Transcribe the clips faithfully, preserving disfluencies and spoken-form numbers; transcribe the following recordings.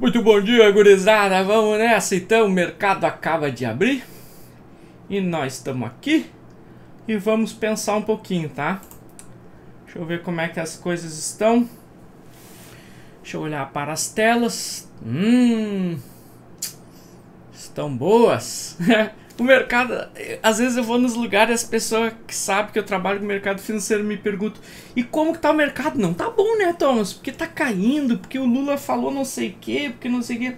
Muito bom dia, gurizada, vamos nessa então, o mercado acaba de abrir e nós estamos aqui e vamos pensar um pouquinho, tá? Deixa eu ver como é que as coisas estão, deixa eu olhar para as telas, hum, estão boas. O mercado, às vezes eu vou nos lugares, as pessoas que sabem que eu trabalho com mercado financeiro me perguntam, e como que tá o mercado? Não tá bom, né, Thomas? Porque tá caindo, porque o Lula falou não sei o que, porque não sei o que.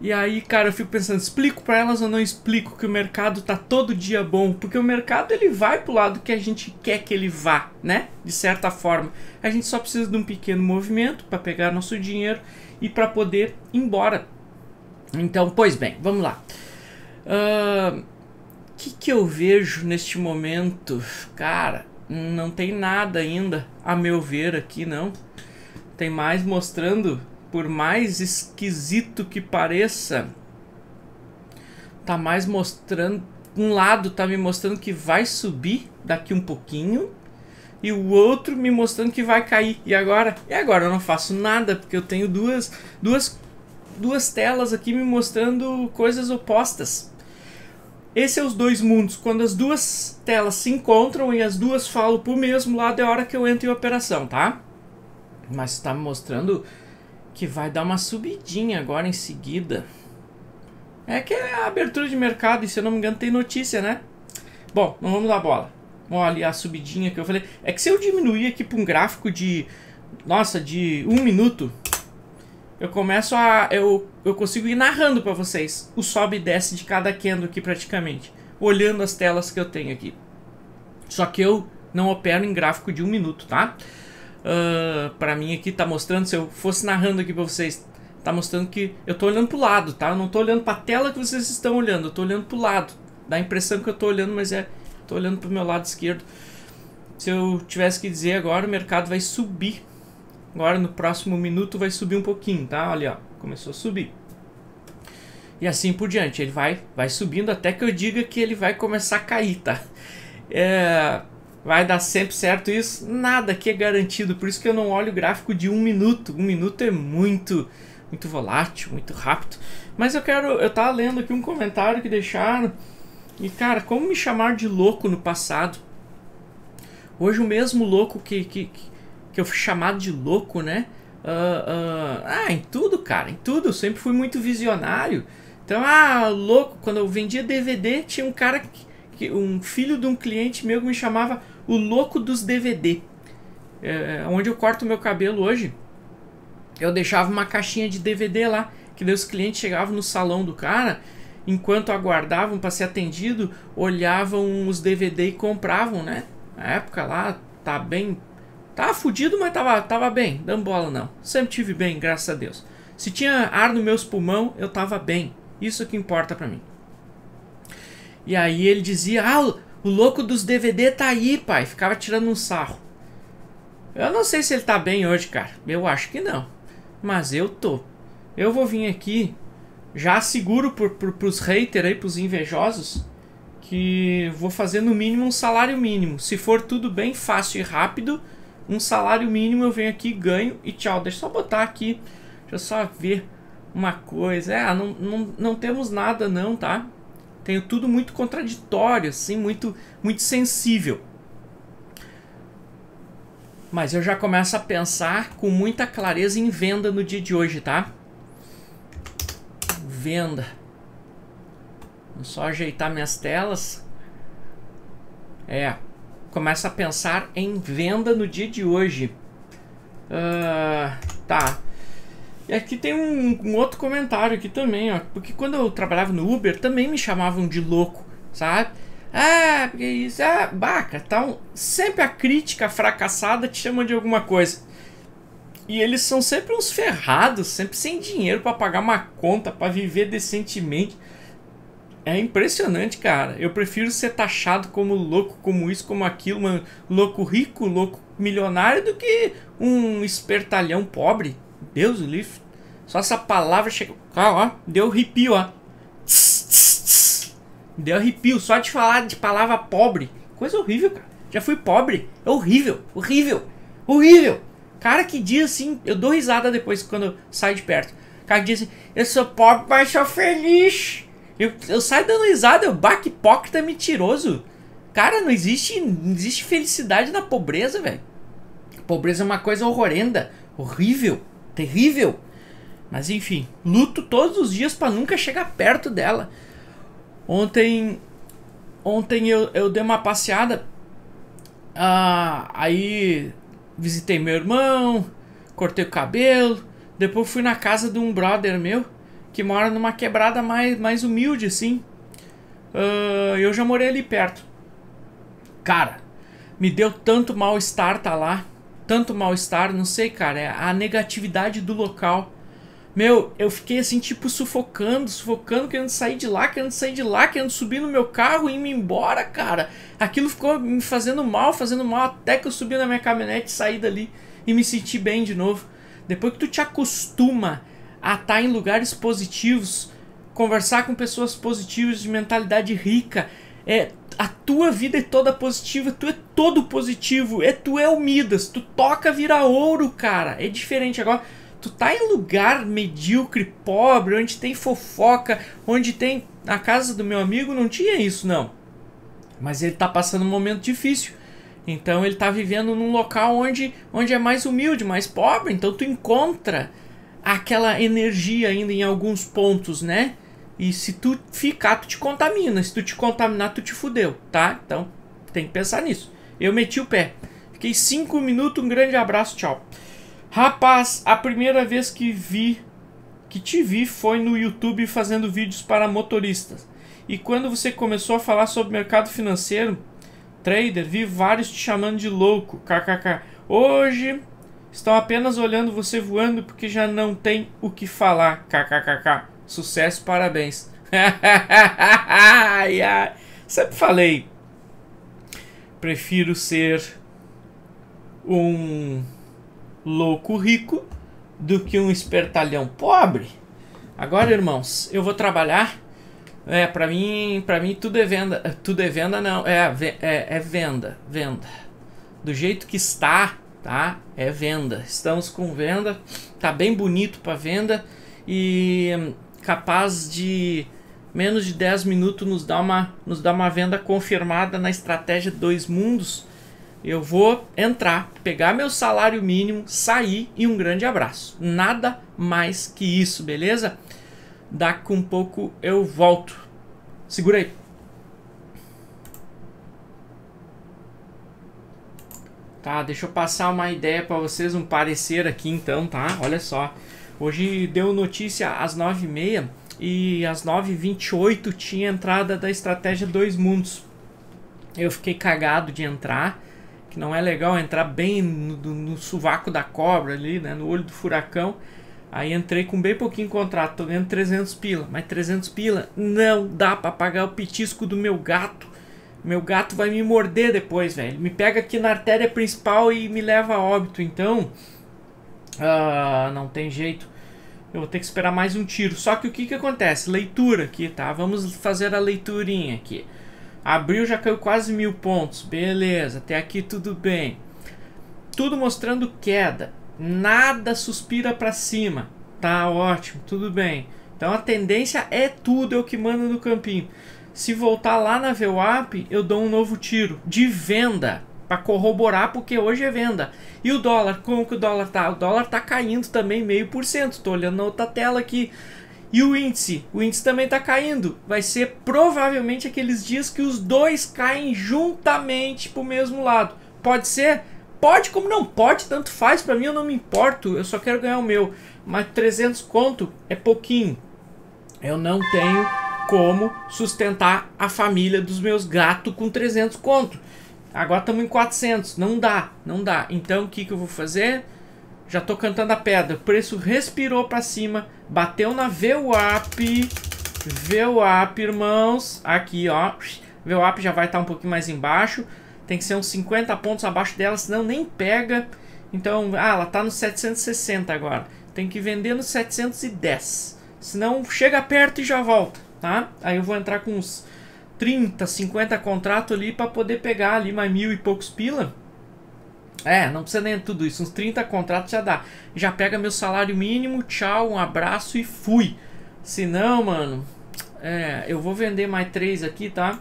E aí, cara, eu fico pensando, explico pra elas ou não explico que o mercado tá todo dia bom? Porque o mercado, ele vai pro lado que a gente quer que ele vá, né? De certa forma. A gente só precisa de um pequeno movimento pra pegar nosso dinheiro e pra poder ir embora. Então, pois bem, vamos lá. O uh, que, que eu vejo neste momento? Cara, não tem nada ainda, a meu ver, aqui não. Tem mais mostrando, por mais esquisito que pareça, tá mais mostrando, um lado tá me mostrando que vai subir daqui um pouquinho, e o outro me mostrando que vai cair. E agora? E agora eu não faço nada, porque eu tenho duas, duas, duas telas aqui me mostrando coisas opostas. Esse é os dois mundos, quando as duas telas se encontram e as duas falam pro mesmo lado, é a hora que eu entro em operação, tá? Mas está me mostrando que vai dar uma subidinha agora em seguida. É que é a abertura de mercado e, se eu não me engano, tem notícia, né? Bom, não vamos dar bola. Olha a subidinha que eu falei. É que se eu diminuir aqui para um gráfico de, nossa, de um minuto, eu começo a... Eu, eu consigo ir narrando para vocês o sobe e desce de cada candle aqui praticamente, olhando as telas que eu tenho aqui. Só que eu não opero em gráfico de um minuto, tá? Uh, para mim aqui tá mostrando, se eu fosse narrando aqui para vocês, tá mostrando que eu tô olhando pro lado, tá? Eu não tô olhando pra tela que vocês estão olhando, eu tô olhando pro lado. Dá a impressão que eu tô olhando, mas é... Tô olhando pro meu lado esquerdo. Se eu tivesse que dizer agora, o mercado vai subir. Agora no próximo minuto vai subir um pouquinho, tá? Olha, ó, começou a subir. E assim por diante, ele vai, vai subindo até que eu diga que ele vai começar a cair, tá? É, vai dar sempre certo isso? Nada aqui é garantido, por isso que eu não olho o gráfico de um minuto. Um minuto é muito, muito volátil, muito rápido. Mas eu quero, eu tava lendo aqui um comentário que deixaram. E cara, como me chamaram de louco no passado. Hoje o mesmo louco que... que, que que eu fui chamado de louco, né? Uh, uh, ah, em tudo, cara, em tudo. Eu sempre fui muito visionário. Então, ah, louco. Quando eu vendia D V D, tinha um cara, que, que, um filho de um cliente meu que me chamava o louco dos D V D. É, onde eu corto meu cabelo hoje, eu deixava uma caixinha de D V D lá, que daí os clientes chegavam no salão do cara, enquanto aguardavam para ser atendido, olhavam os D V D e compravam, né? Na época lá, tá bem... Tava fudido, mas tava, tava bem, dando bola não. Sempre tive bem, graças a Deus. Se tinha ar nos meus pulmões, eu tava bem. Isso é que importa pra mim. E aí ele dizia, ah, o louco dos D V D tá aí, pai. Ficava tirando um sarro. Eu não sei se ele tá bem hoje, cara. Eu acho que não. Mas eu tô. Eu vou vir aqui, já seguro por, por, pros haters aí, pros invejosos, que vou fazer no mínimo um salário mínimo. Se for tudo bem, fácil e rápido... Um salário mínimo, eu venho aqui, ganho e tchau. Deixa eu só botar aqui, deixa eu só ver uma coisa. É, não, não, não temos nada não, tá? Tenho tudo muito contraditório, assim, muito, muito sensível. Mas eu já começo a pensar com muita clareza em venda no dia de hoje, tá? Venda. Vou só ajeitar minhas telas. É... Começa a pensar em venda no dia de hoje. Uh, tá. E aqui tem um, um outro comentário aqui também, ó. Porque quando eu trabalhava no Uber, também me chamavam de louco, sabe? Ah, porque isso... Ah, baca, tal. Sempre a crítica fracassada te chama de alguma coisa. E eles são sempre uns ferrados, sempre sem dinheiro pra pagar uma conta, pra viver decentemente. É impressionante, cara. Eu prefiro ser taxado como louco, como isso, como aquilo, mano. Louco rico, louco milionário, do que um espertalhão pobre. Deus o livre. Só essa palavra chega... Ah, ó, deu arrepio, ó. Tss, tss, tss. Deu arrepio só de falar de palavra pobre. Coisa horrível, cara. Já fui pobre. É horrível, horrível, horrível. Cara que diz assim, eu dou risada depois quando saio de perto. Cara que diz assim, eu sou pobre, mas sou feliz. Eu, eu saio dando risada, eu bah, que hipócrita, mentiroso. Cara, não existe, não existe felicidade na pobreza, velho. Pobreza é uma coisa horrorenda, horrível, terrível. Mas enfim, luto todos os dias pra nunca chegar perto dela. Ontem, ontem eu, eu dei uma passeada. Ah, aí visitei meu irmão, cortei o cabelo. Depois fui na casa de um brother meu que mora numa quebrada mais, mais humilde, assim. Uh, eu já morei ali perto. Cara, me deu tanto mal-estar tá lá. Tanto mal-estar, não sei, cara. É a negatividade do local. Meu, eu fiquei assim, tipo, sufocando, sufocando, querendo sair de lá, querendo sair de lá, querendo subir no meu carro e ir embora, cara. Aquilo ficou me fazendo mal, fazendo mal, até que eu subi na minha caminhonete, saí dali e me senti bem de novo. Depois que tu te acostuma a estar em lugares positivos, conversar com pessoas positivas, de mentalidade rica, é, a tua vida é toda positiva, tu é todo positivo, é, tu é o Midas, tu toca vira ouro, cara. É diferente agora. Tu tá em lugar medíocre, pobre, onde tem fofoca, onde tem... A casa do meu amigo não tinha isso, não. Mas ele tá passando um momento difícil. Então ele tá vivendo num local onde, onde é mais humilde, mais pobre. Então tu encontra aquela energia ainda em alguns pontos, né? E se tu ficar, tu te contamina. Se tu te contaminar, tu te fudeu, tá? Então tem que pensar nisso. Eu meti o pé. Fiquei cinco minutos, um grande abraço, tchau. Rapaz, a primeira vez que vi que te vi foi no YouTube fazendo vídeos para motoristas. E quando você começou a falar sobre mercado financeiro, trader, vi vários te chamando de louco, kkk. Hoje estão apenas olhando você voando porque já não tem o que falar, kkkk. Sucesso, parabéns. Sempre falei. Prefiro ser um louco rico do que um espertalhão pobre. Agora, irmãos, eu vou trabalhar. É, pra mim, pra mim tudo é venda. Tudo é venda, não. É, é, é venda, venda. Do jeito que está, tá? É venda. Estamos com venda. Tá bem bonito pra venda. E capaz de menos de dez minutos nos dar uma, nos dar uma venda confirmada na estratégia Dois Mundos. Eu vou entrar, pegar meu salário mínimo, sair e um grande abraço. Nada mais que isso, beleza? Daqui um pouco eu volto. Segura aí. Tá, deixa eu passar uma ideia para vocês, um parecer aqui então, tá? Olha só. Hoje deu notícia às nove e meia e às nove e vinte e oito tinha entrada da estratégia Dois Mundos. Eu fiquei cagado de entrar. Que não é legal entrar bem no, no, no sovaco da cobra ali, né? No olho do furacão. Aí entrei com bem pouquinho contrato. Tô ganhando trezentos pila. Mas trezentos pila não dá pra pagar o petisco do meu gato. Meu gato vai me morder depois, velho. Me pega aqui na artéria principal e me leva a óbito. Então, uh, não tem jeito. Eu vou ter que esperar mais um tiro. Só que o que que acontece? Leitura aqui, tá? Vamos fazer a leiturinha aqui. Abril já caiu quase mil pontos. Beleza, até aqui tudo bem. Tudo mostrando queda. Nada suspira para cima. Tá ótimo, tudo bem. Então a tendência é tudo, eu que mando no campinho. Se voltar lá na V WAP, eu dou um novo tiro de venda para corroborar, porque hoje é venda. E o dólar, como que o dólar tá? O dólar tá caindo também meio por cento. Tô olhando na outra tela aqui. E o índice? O índice também está caindo. Vai ser provavelmente aqueles dias que os dois caem juntamente para o mesmo lado. Pode ser? Pode, como não pode, tanto faz. Para mim eu não me importo, eu só quero ganhar o meu. Mas trezentos conto é pouquinho. Eu não tenho como sustentar a família dos meus gatos com trezentos conto. Agora estamos em quatrocentos, não dá, não dá. Então o que que eu vou fazer? Já tô cantando a pedra. O preço respirou pra cima. Bateu na V WAP. V WAP, irmãos. Aqui, ó. V WAP já vai estar um pouquinho mais embaixo. Tem que ser uns cinquenta pontos abaixo dela, senão nem pega. Então, ah, ela tá no setecentos e sessenta agora. Tem que vender no setecentos e dez. Senão chega perto e já volta, tá? Aí eu vou entrar com uns trinta, cinquenta contratos ali pra poder pegar ali mais mil e poucos pila. É, não precisa nem tudo isso, uns trinta contratos já dá. Já pega meu salário mínimo, tchau, um abraço e fui. Se não, mano, é, eu vou vender mais três aqui, tá?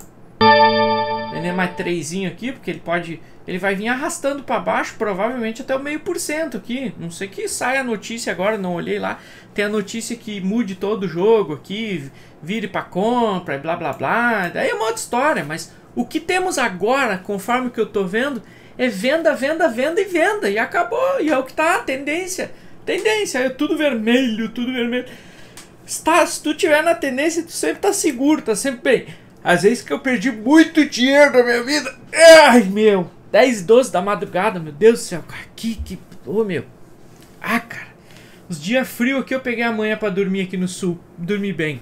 Vender mais trezinho aqui, porque ele pode... Ele vai vir arrastando para baixo, provavelmente até o meio por cento aqui. Não sei que saia a notícia agora, não olhei lá. Tem a notícia que mude todo o jogo aqui, vire para compra, blá blá blá. Daí é uma outra história, mas o que temos agora, conforme que eu tô vendo, é venda, venda, venda e venda. E acabou, e é o que tá, tendência. Tendência, é tudo vermelho, tudo vermelho. Está, se tu tiver na tendência, tu sempre tá seguro, tá sempre bem. Às vezes que eu perdi muito dinheiro na minha vida. Ai, meu. dez, doze da madrugada, meu Deus do céu. Aqui, que... Ô, oh, meu. Ah, cara. Os dias frios aqui eu peguei amanhã pra dormir aqui no sul. Dormir bem.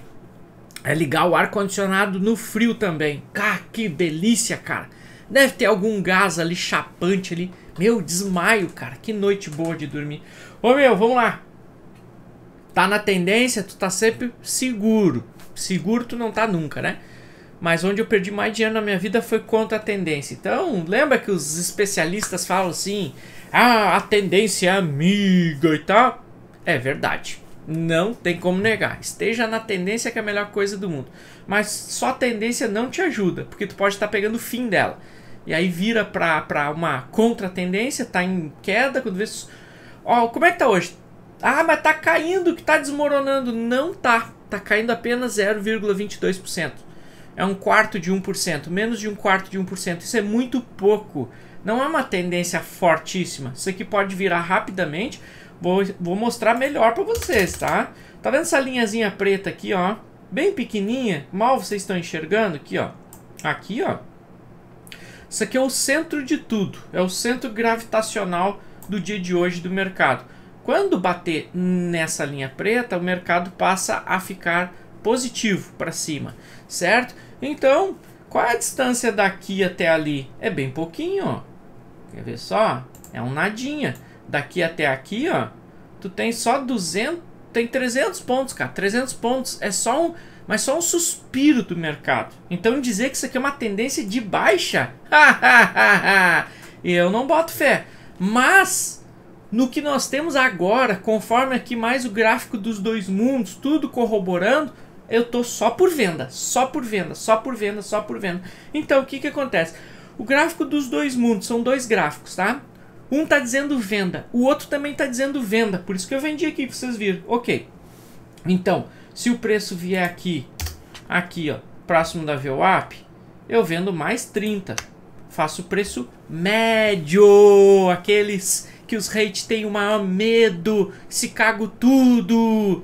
É ligar o ar-condicionado no frio também. Ah, que delícia, cara. Deve ter algum gás ali, chapante ali. Meu, desmaio, cara. Que noite boa de dormir. Ô, meu, vamos lá. Tá na tendência, tu tá sempre seguro. Seguro tu não tá nunca, né? Mas onde eu perdi mais dinheiro na minha vida foi contra a tendência. Então, lembra que os especialistas falam assim... Ah, a tendência é amiga e tal. É verdade. Não tem como negar. Esteja na tendência que é a melhor coisa do mundo. Mas só a tendência não te ajuda. Porque tu pode estar pegando o fim dela. E aí vira pra, pra uma contra-tendência. Tá em queda. Quando vê... Ó, como é que tá hoje? Ah, mas tá caindo, que tá desmoronando. Não tá. Tá caindo apenas zero vírgula vinte e dois por cento. É um quarto de um por cento, menos de um quarto de um por cento. Isso é muito pouco. Não é uma tendência fortíssima. Isso aqui pode virar rapidamente. Vou, vou mostrar melhor para vocês, tá? Tá vendo essa linhazinha preta aqui, ó? Bem pequenininha. Mal vocês estão enxergando aqui, ó. Aqui, ó. Isso aqui é o centro de tudo. É o centro gravitacional do dia de hoje do mercado. Quando bater nessa linha preta, o mercado passa a ficar positivo para cima, certo? Então, qual é a distância daqui até ali? É bem pouquinho, ó. Quer ver só? É um nadinha. Daqui até aqui, ó, tu tem só duzentos, tem trezentos pontos, cara. trezentos pontos é só um, mas só um suspiro do mercado. Então, dizer que isso aqui é uma tendência de baixa? Eu não boto fé. Mas no que nós temos agora, conforme aqui mais o gráfico dos dois mundos, tudo corroborando, eu tô só por venda, só por venda, só por venda, só por venda. Então, o que que acontece? O gráfico dos dois mundos, são dois gráficos, tá? Um tá dizendo venda, o outro também tá dizendo venda. Por isso que eu vendi aqui, pra vocês viram. Ok. Então, se o preço vier aqui, aqui, ó, próximo da V WAP, eu vendo mais trinta. Faço o preço médio. Aqueles que os rates têm o maior medo, se cago tudo...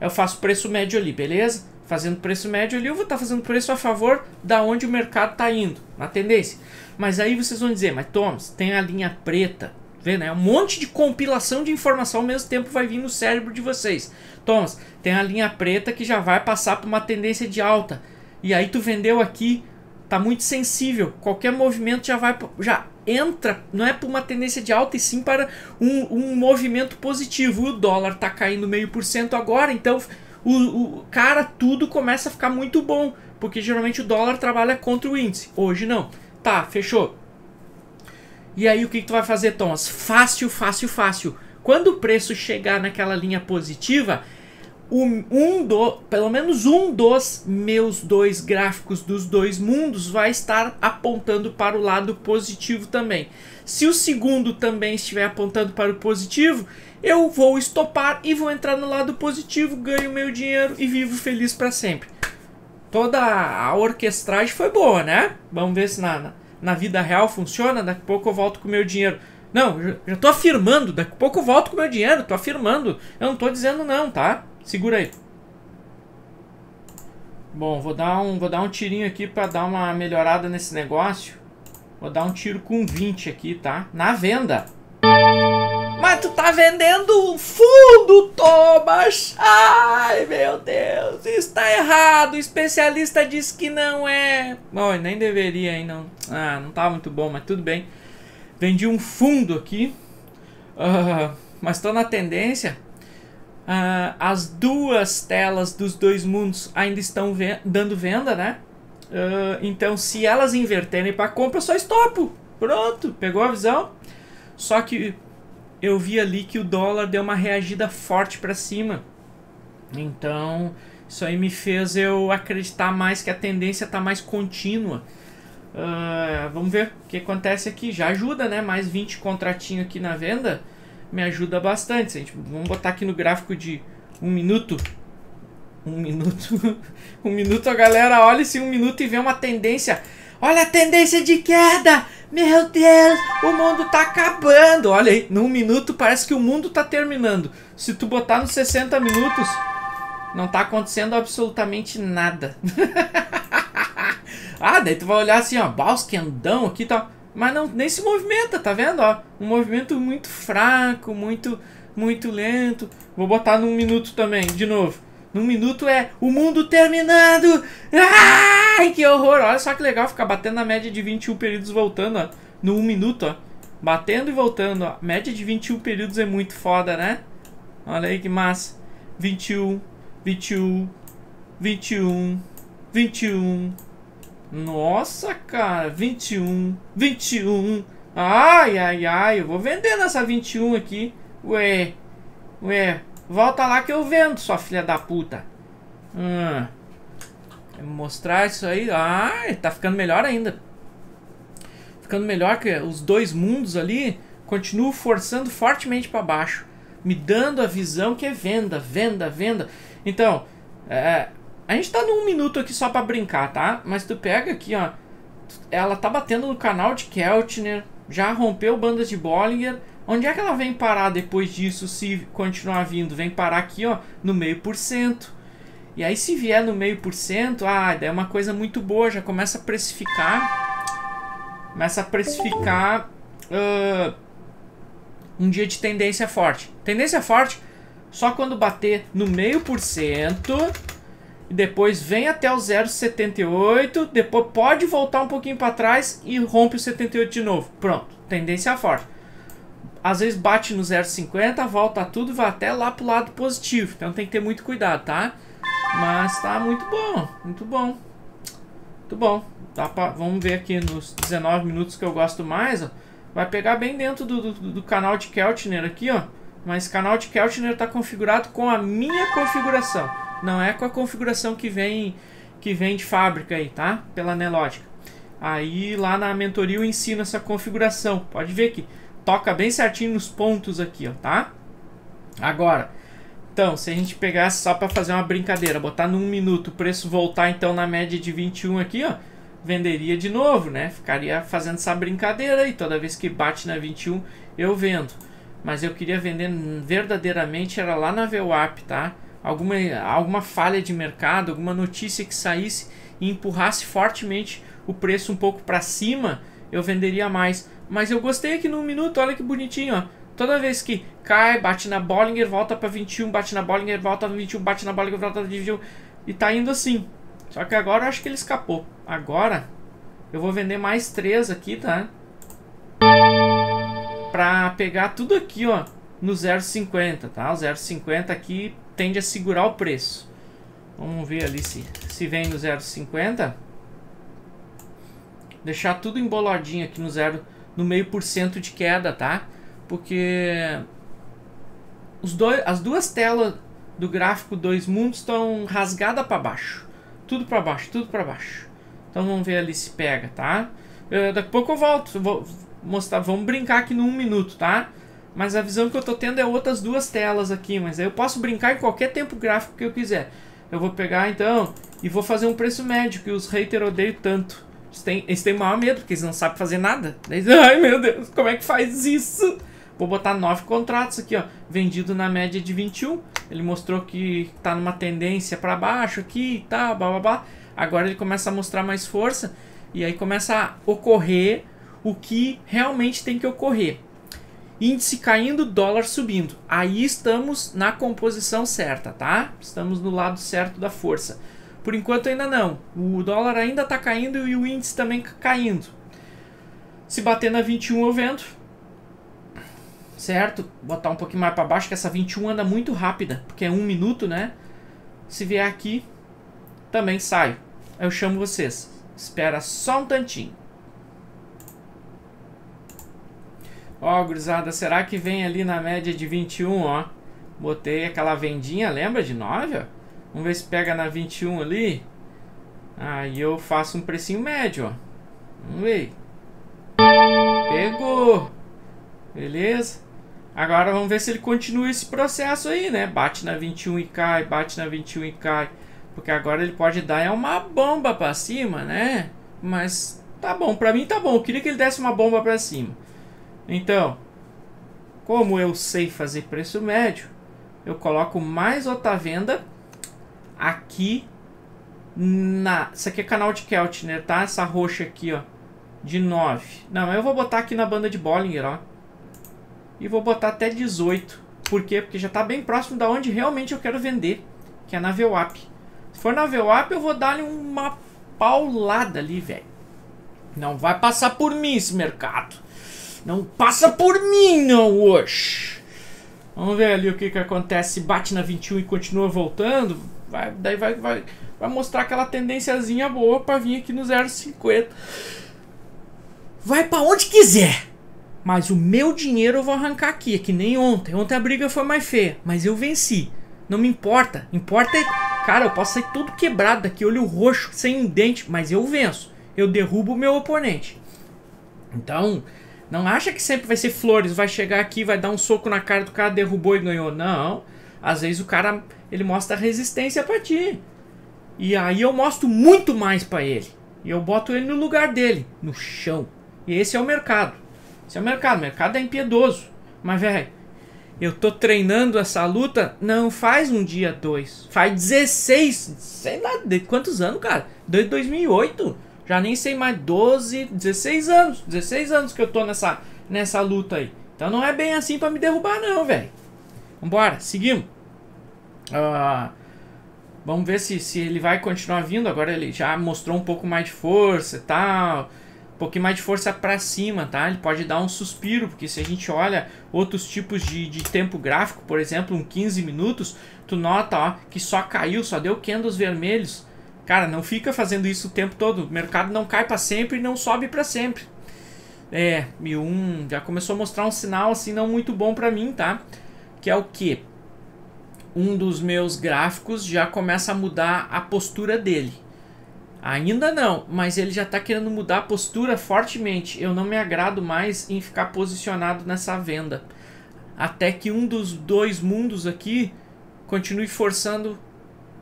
Eu faço preço médio ali, beleza? Fazendo preço médio ali, eu vou estar tá fazendo preço a favor da onde o mercado está indo, na tendência. Mas aí vocês vão dizer, mas Thomas, tem a linha preta, vê, né? Um monte de compilação de informação ao mesmo tempo vai vir no cérebro de vocês. Thomas, tem a linha preta que já vai passar para uma tendência de alta. E aí tu vendeu aqui, tá muito sensível, qualquer movimento já vai, já entra, não é para uma tendência de alta e sim para um, um movimento positivo. O dólar tá caindo meio por cento agora, então o, o cara, tudo começa a ficar muito bom, porque geralmente o dólar trabalha contra o índice, hoje não, tá, fechou. E aí o que, que tu vai fazer, Thomas? Fácil, fácil, fácil. Quando o preço chegar naquela linha positiva, Um, um do, pelo menos um dos meus dois gráficos dos dois mundos vai estar apontando para o lado positivo também. Se o segundo também estiver apontando para o positivo, eu vou estopar e vou entrar no lado positivo, ganho meu dinheiro e vivo feliz para sempre. Toda a orquestragem foi boa, né? Vamos ver se na, na, na vida real funciona. Daqui a pouco eu volto com o meu dinheiro. Não, já, já tô afirmando, daqui a pouco eu volto com o meu dinheiro, tô afirmando. Eu não tô dizendo não, tá? Segura aí. Bom, vou dar um, vou dar um tirinho aqui para dar uma melhorada nesse negócio. Vou dar um tiro com vinte aqui, tá? Na venda. Mas tu tá vendendo fundo, Thomas. Ai, meu Deus. Isso tá errado. O especialista disse que não é. Bom, eu nem deveria, hein, não. Ah, não tá muito bom, mas tudo bem. Vendi um fundo aqui. Uh, mas tô na tendência... Uh, as duas telas dos dois mundos ainda estão ve dando venda, né? Uh, então, se elas inverterem para compra, eu só estopo. Pronto, pegou a visão? Só que eu vi ali que o dólar deu uma reagida forte para cima. Então isso aí me fez eu acreditar mais que a tendência está mais contínua. Uh, vamos ver o que acontece aqui. Já ajuda, né? Mais vinte contratinho aqui na venda me ajuda bastante. Gente, vamos botar aqui no gráfico de um minuto. Um minuto. um minuto, a galera olha esse um minuto e vê uma tendência. Olha a tendência de queda. Meu Deus, o mundo tá acabando. Olha aí, num minuto parece que o mundo tá terminando. Se tu botar nos sessenta minutos, não tá acontecendo absolutamente nada. Ah, daí tu vai olhar assim, ó, balsquendão aqui, tá? Mas não, nem se movimenta, tá vendo? Ó, um movimento muito fraco, muito, muito lento. Vou botar num minuto também, de novo. Num minuto é o mundo terminando. Ai, que horror. Olha só que legal ficar batendo na média de vinte e um períodos voltando, ó. No um minuto, ó. Batendo e voltando, ó. Média de vinte e um períodos é muito foda, né? Olha aí que massa. vinte e um, vinte e um, vinte e um, vinte e um. Nossa, cara. vinte e um, vinte e um. Ai, ai, ai. Eu vou vender nessa vinte e um aqui. Ué, ué. Volta lá que eu vendo, sua filha da puta. Hum. Vou mostrar isso aí. Ah, tá ficando melhor ainda. Ficando melhor que os dois mundos ali. Continuo forçando fortemente para baixo. Me dando a visão que é venda, venda, venda. Então, é, a gente tá num minuto aqui só para brincar, tá? Mas tu pega aqui, ó. Ela tá batendo no canal de Keltner. Já rompeu bandas de Bollinger. Onde é que ela vem parar depois disso, se continuar vindo? Vem parar aqui, ó, no meio por cento. E aí se vier no meio por cento, ah, daí é uma coisa muito boa, já começa a precificar. Começa a precificar uh, um dia de tendência forte. Tendência forte só quando bater no meio por cento. E depois vem até o zero vírgula setenta e oito, depois pode voltar um pouquinho para trás e rompe o setenta e oito de novo. Pronto, tendência forte. Às vezes bate no zero vírgula cinquenta, volta tudo, vai até lá pro lado positivo. Então tem que ter muito cuidado, tá? Mas tá muito bom, muito bom. Muito bom. Dá pra, vamos ver aqui nos dezenove minutos que eu gosto mais, ó. Vai pegar bem dentro do, do, do canal de Keltner aqui, ó. Mas canal de Keltner tá configurado com a minha configuração. Não é com a configuração que vem, que vem de fábrica aí, tá? Pela Nelogica. Aí lá na mentoria eu ensino essa configuração. Pode ver aqui. Toca bem certinho nos pontos aqui, ó, tá? Agora, então, se a gente pegar só para fazer uma brincadeira, botar num minuto, o preço voltar então na média de vinte e um aqui, ó, venderia de novo, né? Ficaria fazendo essa brincadeira aí, toda vez que bate na vinte e um eu vendo. Mas eu queria vender verdadeiramente, era lá na V WAP, tá? Alguma, alguma falha de mercado, alguma notícia que saísse e empurrasse fortemente o preço um pouco para cima, eu venderia mais. Mas eu gostei aqui no minuto, olha que bonitinho, ó. Toda vez que cai, bate na Bollinger, volta para vinte e um, bate na Bollinger, volta para vinte e um, bate na Bollinger, volta para vinte e um. E tá indo assim. Só que agora eu acho que ele escapou. Agora eu vou vender mais três aqui, tá? Pra pegar tudo aqui, ó, no zero vírgula cinquenta, tá? O zero vírgula cinquenta aqui tende a segurar o preço. Vamos ver ali se, se vem no zero vírgula cinquenta. Deixar tudo emboladinho aqui no zero, no meio por cento de queda, tá? Porque os dois, as duas telas do gráfico dois mundos estão rasgadas para baixo, tudo para baixo, tudo para baixo. Então vamos ver ali se pega, tá? Eu, daqui a pouco eu volto, vou mostrar, vamos brincar aqui no um minuto, tá? Mas a visão que eu tô tendo é outras duas telas aqui, mas aí eu posso brincar em qualquer tempo gráfico que eu quiser. Eu vou pegar então e vou fazer um preço médio que os haters odeiam tanto. Eles têm, eles têm maior medo, porque eles não sabem fazer nada. Eles, ai meu Deus, como é que faz isso? Vou botar nove contratos aqui, ó. Vendido na média de vinte e um. Ele mostrou que tá numa tendência para baixo aqui, tá, blá, blá, blá. Agora ele começa a mostrar mais força. E aí começa a ocorrer o que realmente tem que ocorrer. Índice caindo, dólar subindo. Aí estamos na composição certa, tá? Estamos no lado certo da força. Por enquanto ainda não, o dólar ainda está caindo e o índice também caindo. Se bater na vinte e um eu vendo, certo? Botar um pouquinho mais para baixo, que essa vinte e um anda muito rápida, porque é um minuto, né? Se vier aqui, também saio. Eu chamo vocês, espera só um tantinho. Ó, gurizada, será que vem ali na média de vinte e um, ó? Botei aquela vendinha, lembra? De nove, ó. Vamos ver se pega na vinte e um ali. Aí eu faço um precinho médio, ó. Vamos ver. Pegou. Beleza? Agora vamos ver se ele continua esse processo aí, né? Bate na vinte e um e cai, bate na vinte e um e cai. Porque agora ele pode dar é uma bomba pra cima, né? Mas tá bom, pra mim tá bom. Eu queria que ele desse uma bomba pra cima. Então, como eu sei fazer preço médio, eu coloco mais outra venda aqui na... Isso aqui é canal de Keltner, tá? Essa roxa aqui, ó, de nove. Não, eu vou botar aqui na banda de Bollinger, ó. E vou botar até dezoito. Por quê? Porque já tá bem próximo da onde realmente eu quero vender, que é na V WAP. Se for na V WAP, eu vou dar-lhe uma paulada ali, velho. Não vai passar por mim esse mercado. Não passa por mim, não, oxe. Vamos ver ali o que que acontece. Bate na vinte e um e continua voltando. Vai, daí vai, vai, vai mostrar aquela tendênciazinha boa pra vir aqui no zero vírgula cinquenta. Vai pra onde quiser. Mas o meu dinheiro eu vou arrancar aqui. É que nem ontem. Ontem a briga foi mais feia. Mas eu venci. Não me importa. Importa é... Cara, eu posso sair todo quebrado daqui. Olho roxo, sem um dente. Mas eu venço. Eu derrubo o meu oponente. Então... Não acha que sempre vai ser flores, vai chegar aqui, vai dar um soco na cara do cara, derrubou e ganhou. Não. Às vezes o cara, ele mostra resistência pra ti. E aí eu mostro muito mais pra ele. E eu boto ele no lugar dele, no chão. E esse é o mercado. Esse é o mercado. O mercado é impiedoso. Mas, velho, eu tô treinando essa luta, não faz um dia, dois. Faz dezesseis, sei lá, de quantos anos, cara? Desde dois mil e oito. Já nem sei mais, doze, dezesseis anos. dezesseis anos que eu tô nessa, nessa luta aí. Então não é bem assim pra me derrubar não, velho. Vambora, seguimos. Uh, vamos ver se, se ele vai continuar vindo. Agora ele já mostrou um pouco mais de força e tal. Um pouquinho mais de força pra cima, tá? Ele pode dar um suspiro, porque se a gente olha outros tipos de, de tempo gráfico, por exemplo, um quinze minutos, tu nota, ó, que só caiu, só deu candles vermelhos. Cara, não fica fazendo isso o tempo todo. O mercado não cai para sempre e não sobe para sempre. É, e um já começou a mostrar um sinal assim não muito bom para mim, tá? Que é o que? Um dos meus gráficos já começa a mudar a postura dele. Ainda não, mas ele já tá querendo mudar a postura fortemente. Eu não me agrado mais em ficar posicionado nessa venda. Até que um dos dois mundos aqui continue forçando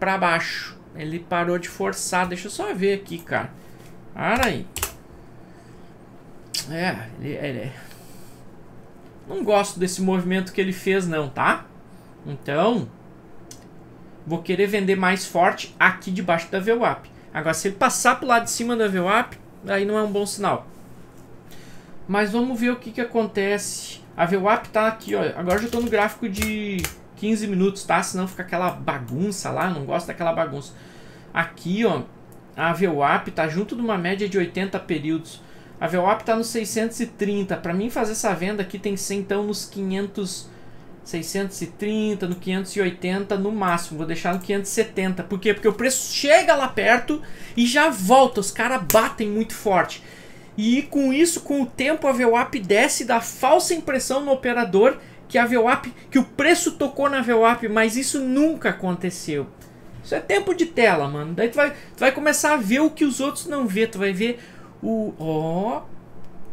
para baixo. Ele parou de forçar. Deixa eu só ver aqui, cara. Para aí. É, ele, ele... Não gosto desse movimento que ele fez, não, tá? Então, vou querer vender mais forte aqui debaixo da V WAP. Agora, se ele passar pro lado de cima da V WAP, aí não é um bom sinal. Mas vamos ver o que que acontece. A V WAP tá aqui, ó. Agora eu já tô no gráfico de... quinze minutos, tá? Senão fica aquela bagunça lá, não gosto daquela bagunça. Aqui, ó, a V WAP tá junto de uma média de oitenta períodos. A V WAP tá nos seiscentos e trinta. Para mim fazer essa venda aqui tem que ser então nos quinhentos, seiscentos e trinta, no quinhentos e oitenta no máximo. Vou deixar no quinhentos e setenta. Por quê? Porque o preço chega lá perto e já volta. Os caras batem muito forte. E com isso, com o tempo, a V WAP desce e dá falsa impressão no operador que a V WAP, que o preço tocou na V WAP, mas isso nunca aconteceu. Isso é tempo de tela, mano. Daí tu vai, tu vai começar a ver o que os outros não vê. Tu vai ver o... Ó...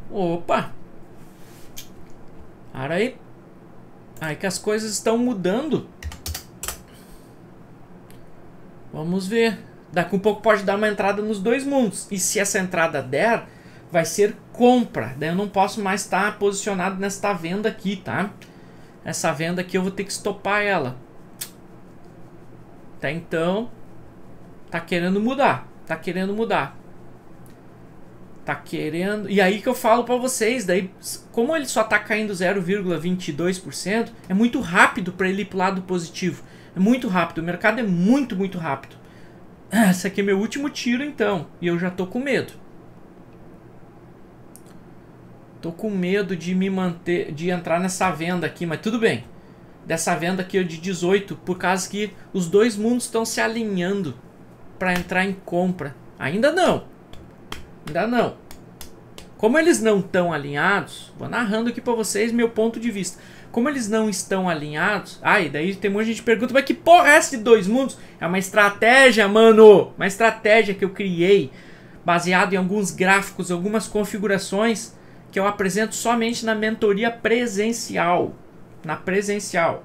Oh, opa! Para aí. Aí que as coisas estão mudando. Vamos ver. Daqui um pouco pode dar uma entrada nos dois mundos. E se essa entrada der, vai ser compra. Daí eu não posso mais estar posicionado nesta venda aqui, tá? Essa venda aqui eu vou ter que estopar ela. Até então, tá querendo mudar. Tá querendo mudar. Tá querendo... E aí que eu falo pra vocês, daí, como ele só tá caindo zero vírgula vinte e dois por cento, é muito rápido pra ele ir pro lado positivo. É muito rápido. O mercado é muito, muito rápido. Esse aqui é meu último tiro, então. E eu já tô com medo. Tô com medo de me manter, de entrar nessa venda aqui, mas tudo bem. Dessa venda aqui eu de dezoito, por causa que os dois mundos estão se alinhando para entrar em compra. Ainda não. Ainda não. Como eles não estão alinhados, vou narrando aqui para vocês meu ponto de vista. Como eles não estão alinhados... Ai, ah, daí tem um monte de gente que pergunta, mas que porra é essa de dois mundos? É uma estratégia, mano! Uma estratégia que eu criei, baseado em alguns gráficos, algumas configurações, que eu apresento somente na mentoria presencial. Na presencial.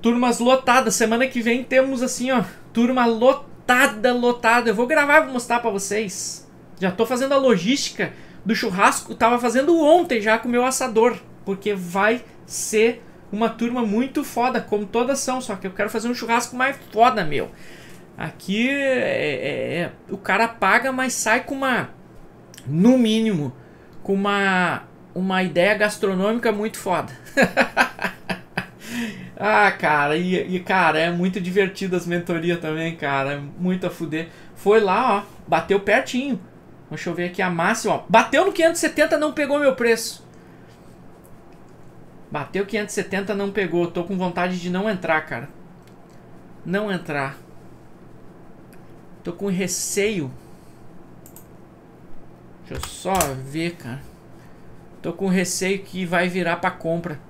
Turmas lotadas. Semana que vem temos assim, ó, turma lotada, lotada. Eu vou gravar e vou mostrar para vocês. Já tô fazendo a logística do churrasco, tava fazendo ontem já com o meu assador, porque vai ser uma turma muito foda, como todas são, só que eu quero fazer um churrasco mais foda, meu. Aqui é, é, é, o cara paga, mas sai com uma, no mínimo, com uma, uma ideia gastronômica muito foda. Ah, cara, e, e cara, é muito divertido as mentorias também, cara, é muito a fuder. Foi lá, ó, bateu pertinho. Deixa eu ver aqui a máxima, ó. Bateu no quinhentos e setenta, não pegou meu preço. Bateu quinhentos e setenta, não pegou. Tô com vontade de não entrar, cara. Não entrar. Tô com receio. Deixa eu só ver, cara. Tô com receio que vai virar pra compra.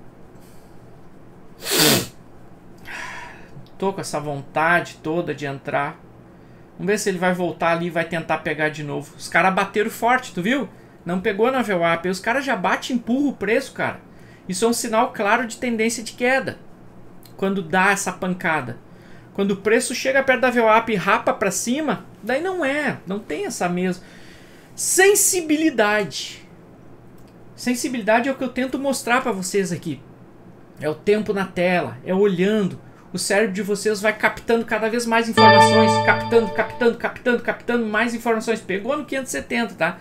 Tô com essa vontade toda de entrar. Vamos ver se ele vai voltar ali e vai tentar pegar de novo. Os caras bateram forte, tu viu? Não pegou na V WAP. Os caras já batem e empurram o preço, cara. Isso é um sinal claro de tendência de queda. Quando dá essa pancada. Quando o preço chega perto da V WAP e rapa pra cima, daí não é. Não tem essa mesma sensibilidade. Sensibilidade é o que eu tento mostrar pra vocês aqui. É o tempo na tela. É olhando. O cérebro de vocês vai captando cada vez mais informações, captando, captando, captando, captando mais informações. Pegou no quinhentos e setenta, tá?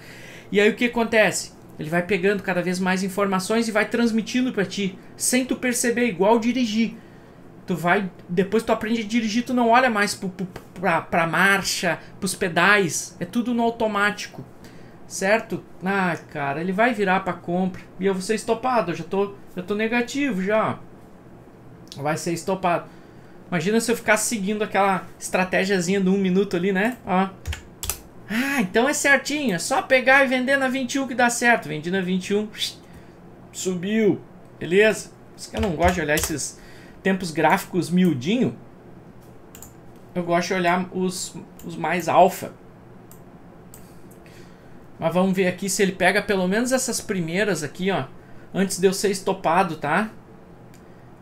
E aí o que acontece? Ele vai pegando cada vez mais informações e vai transmitindo pra ti, sem tu perceber, igual dirigir. Tu vai, depois tu aprende a dirigir, tu não olha mais pro, pro, pra, pra marcha, pros pedais, é tudo no automático, certo? Ah, cara, ele vai virar pra compra. E eu vou ser estopado, eu já tô, já tô negativo já. Vai ser estopado. Imagina se eu ficasse seguindo aquela estratégiazinha do um minuto ali, né? Ó. Ah, então é certinho. É só pegar e vender na vinte e um que dá certo. Vendi na vinte e um. Subiu. Beleza? Por isso que eu não gosto de olhar esses tempos gráficos miudinho. Eu gosto de olhar os, os mais alfa. Mas vamos ver aqui se ele pega pelo menos essas primeiras aqui, ó. Antes de eu ser estopado, tá?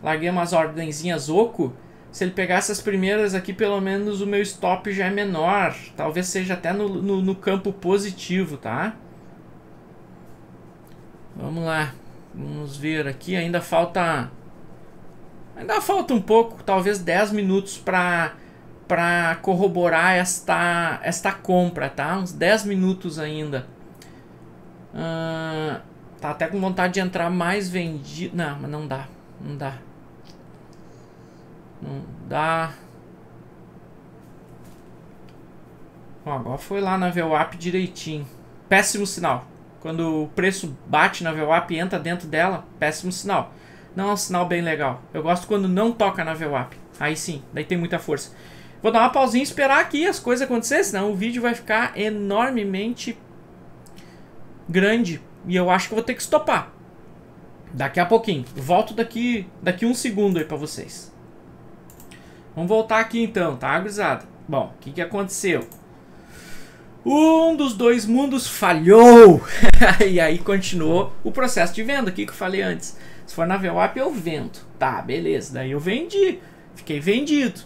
Larguei umas ordenzinhas oco. Se ele pegar essas primeiras aqui, pelo menos o meu stop já é menor. Talvez seja até no, no, no campo positivo, tá? Vamos lá. Vamos ver aqui. Ainda falta... Ainda falta um pouco. Talvez dez minutos pra, pra corroborar esta, esta compra, tá? Uns dez minutos ainda. Uh, tá até com vontade de entrar mais vendido. Não, mas não dá. Não dá. Não dá. Bom, agora foi lá na V WAP direitinho. Péssimo sinal. Quando o preço bate na V WAP e entra dentro dela, péssimo sinal. Não é um sinal bem legal. Eu gosto quando não toca na V WAP. Aí sim, daí tem muita força. Vou dar uma pausinha e esperar aqui as coisas acontecerem, senão o vídeo vai ficar enormemente grande. E eu acho que eu vou ter que estopar. Daqui a pouquinho. Volto daqui, daqui um segundo aí pra vocês. Vamos voltar aqui então, tá, gurizada? Bom, o que, que aconteceu? Um dos dois mundos falhou! E aí continuou o processo de venda, o que, que eu falei antes. Se for na V WAP eu vendo. Tá, beleza. Daí eu vendi. Fiquei vendido.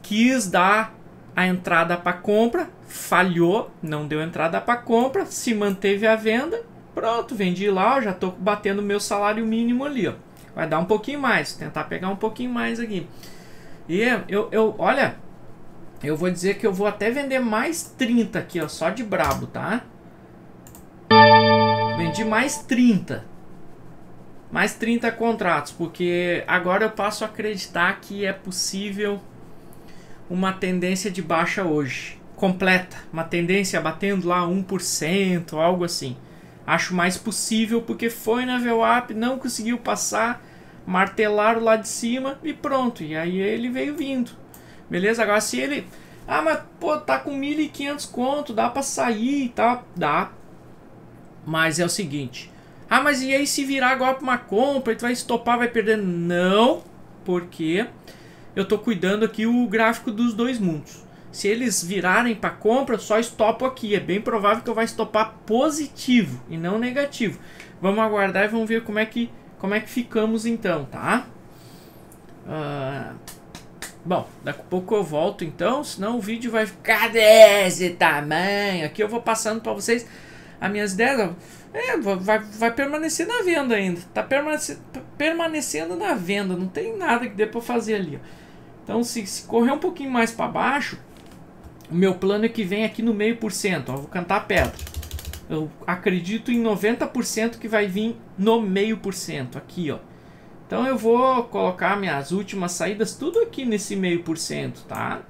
Quis dar a entrada pra compra. Falhou. Não deu entrada pra compra. Se manteve a venda. Pronto, vendi lá. Ó, já tô batendo meu salário mínimo ali, ó. Vai dar um pouquinho mais. Vou tentar pegar um pouquinho mais aqui. E eu, eu, olha, eu vou dizer que eu vou até vender mais trinta aqui, ó, só de brabo, tá? Vendi mais trinta. Mais trinta contratos, porque agora eu passo a acreditar que é possível uma tendência de baixa hoje. Completa, uma tendência batendo lá um por cento, algo assim. Acho mais possível porque foi na V WAP, não conseguiu passar... Martelaram lá de cima e pronto. E aí ele veio vindo. Beleza? Agora se ele... Ah, mas pô, tá com mil e quinhentos conto, dá pra sair e tá? Dá. Mas é o seguinte. Ah, mas e aí se virar agora para uma compra, tu vai estopar, vai perder? Não, porque eu tô cuidando aqui o gráfico dos dois mundos. Se eles virarem para compra, eu só estopo aqui. É bem provável que eu vá estopar positivo e não negativo. Vamos aguardar e vamos ver como é que, como é que ficamos então, tá? Uh, bom, daqui a pouco eu volto então, senão o vídeo vai ficar desse tamanho. Aqui eu vou passando para vocês as minhas ideias. É, vai, vai permanecer na venda ainda. Tá permanece, permanecendo na venda. Não tem nada que dê para fazer ali. Então se, se correr um pouquinho mais para baixo, o meu plano é que vem aqui no meio por cento. Ó, vou cantar a pedra. Eu acredito em noventa por cento que vai vir no meio por cento. Aqui, ó. Então eu vou colocar minhas últimas saídas tudo aqui nesse meio por cento, tá?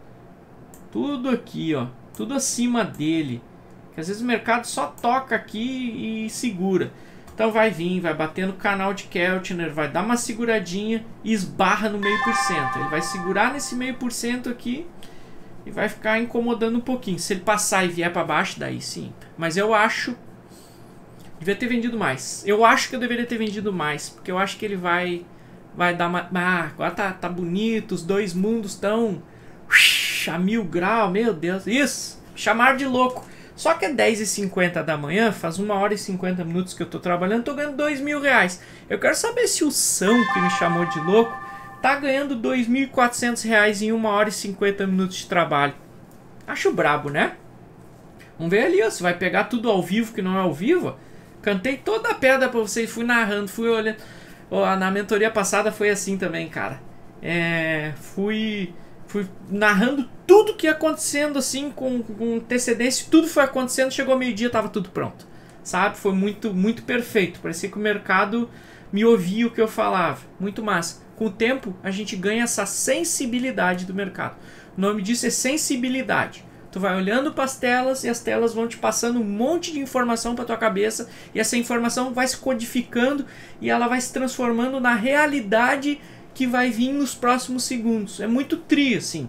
Tudo aqui, ó. Tudo acima dele. Porque às vezes o mercado só toca aqui e segura. Então vai vir, vai bater no canal de Keltner, vai dar uma seguradinha e esbarra no meio por cento. Ele vai segurar nesse meio por cento aqui e vai ficar incomodando um pouquinho. Se ele passar e vier para baixo, daí sim. Mas eu acho... devia ter vendido mais. Eu acho que eu deveria ter vendido mais. Porque eu acho que ele vai... vai dar uma... ah, agora tá, tá bonito. Os dois mundos estão... a mil graus. Meu Deus. Isso. Chamaram de louco. Só que é dez e cinquenta da manhã. Faz uma hora e cinquenta minutos que eu tô trabalhando. Tô ganhando dois mil reais. Eu quero saber se o São, que me chamou de louco, tá ganhando dois mil e quatrocentos reais em uma hora e cinquenta minutos de trabalho. Acho brabo, né? Vamos ver ali, ó. Se vai pegar tudo ao vivo, que não é ao vivo. Cantei toda a pedra pra vocês, fui narrando, fui olhando. Oh, na mentoria passada foi assim também, cara. É, fui, fui narrando tudo que ia acontecendo, assim, com, com antecedência. Tudo foi acontecendo, chegou meio-dia, tava tudo pronto. Sabe? Foi muito, muito perfeito. Parecia que o mercado me ouvia o que eu falava. Muito massa. Com o tempo, a gente ganha essa sensibilidade do mercado. O nome disso é sensibilidade. Tu vai olhando para as telas e as telas vão te passando um monte de informação para tua cabeça. E essa informação vai se codificando e ela vai se transformando na realidade que vai vir nos próximos segundos. É muito tri, assim.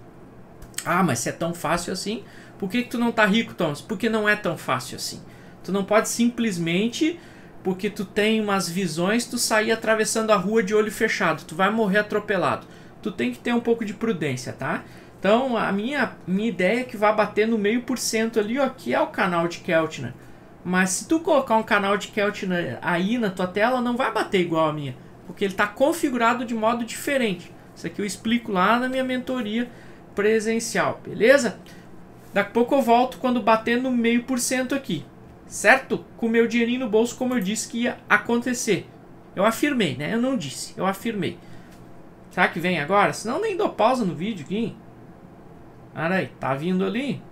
Ah, mas se é tão fácil assim, por que que tu não tá rico, Thomas? Porque não é tão fácil assim. Tu não pode simplesmente, porque tu tem umas visões, tu sair atravessando a rua de olho fechado. Tu vai morrer atropelado. Tu tem que ter um pouco de prudência, tá? Então a minha, minha ideia é que vá bater no meio por cento ali, ó, que é o canal de Keltner. Mas se tu colocar um canal de Keltner aí na tua tela, não vai bater igual a minha. Porque ele está configurado de modo diferente. Isso aqui eu explico lá na minha mentoria presencial, beleza? Daqui a pouco eu volto quando bater no meio por cento aqui, certo? Com o meu dinheirinho no bolso, como eu disse que ia acontecer. Eu afirmei, né? Eu não disse, eu afirmei. Será que vem agora? Senão nem dou pausa no vídeo aqui. Olha aí, tá vindo ali.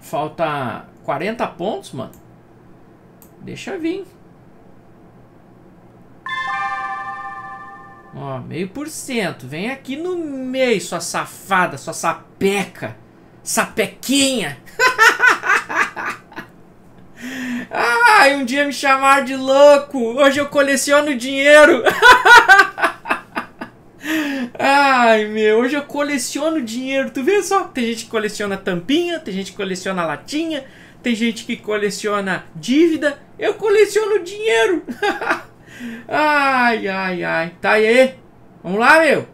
Falta quarenta pontos, mano. Deixa vir. Ó, meio por cento. Vem aqui no meio, sua safada, sua sapeca. Sapequinha. Ai, um dia me chamaram de louco. Hoje eu coleciono dinheiro. Ai, meu, hoje eu coleciono dinheiro, tu vê só? Tem gente que coleciona tampinha, tem gente que coleciona latinha, tem gente que coleciona dívida. Eu coleciono dinheiro. Ai, ai, ai. Tá aí. Vamos lá, meu.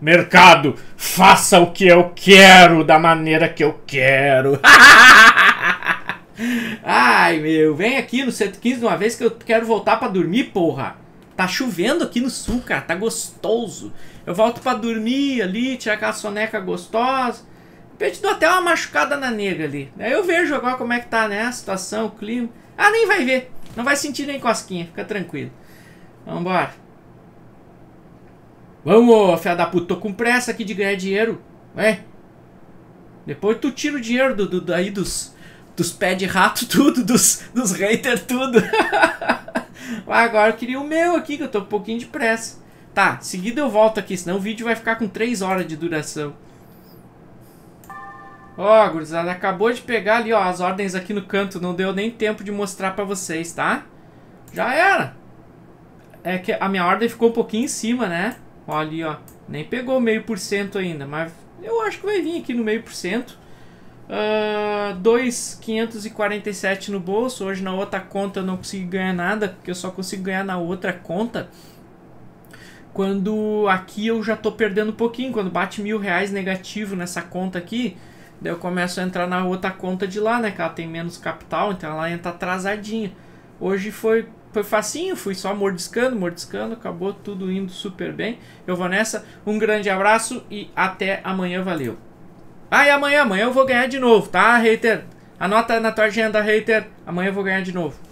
Mercado, faça o que eu quero, da maneira que eu quero. Ai, meu, vem aqui no cento e quinze de uma vez que eu quero voltar pra dormir, porra. Tá chovendo aqui no sul, cara. Tá gostoso. Eu volto pra dormir ali, tirar aquela soneca gostosa. De repente dou até uma machucada na nega ali. Aí eu vejo agora como é que tá, né? A situação, o clima. Ah, nem vai ver. Não vai sentir nem cosquinha. Fica tranquilo. Vambora. Vamos, filha da puta. Tô com pressa aqui de ganhar dinheiro. Ué? Depois tu tira o dinheiro do, do, daí dos, dos pés de rato tudo, dos, dos haters tudo. Ah, agora eu queria o meu aqui, que eu tô com um pouquinho de pressa. Tá, em seguida eu volto aqui, senão o vídeo vai ficar com três horas de duração. Ó, gurizada, acabou de pegar ali, ó, as ordens aqui no canto. Não deu nem tempo de mostrar pra vocês, tá? Já era. É que a minha ordem ficou um pouquinho em cima, né? Ó, ali, ó. Nem pegou meio por cento ainda, mas eu acho que vai vir aqui no meio por cento. Uh, dois mil quinhentos e quarenta e sete no bolso. Hoje na outra conta eu não consigo ganhar nada, porque eu só consigo ganhar na outra conta. Quando aqui eu já tô perdendo um pouquinho, quando bate mil reais negativo nessa conta aqui, daí eu começo a entrar na outra conta de lá, né, que ela tem menos capital, então ela entra atrasadinha. Hoje foi, foi facinho, fui só mordiscando, mordiscando, acabou tudo indo super bem. Eu vou nessa, um grande abraço e até amanhã, valeu. Ah, e amanhã, amanhã eu vou ganhar de novo, tá, hater? Anota na tua agenda, hater, amanhã eu vou ganhar de novo.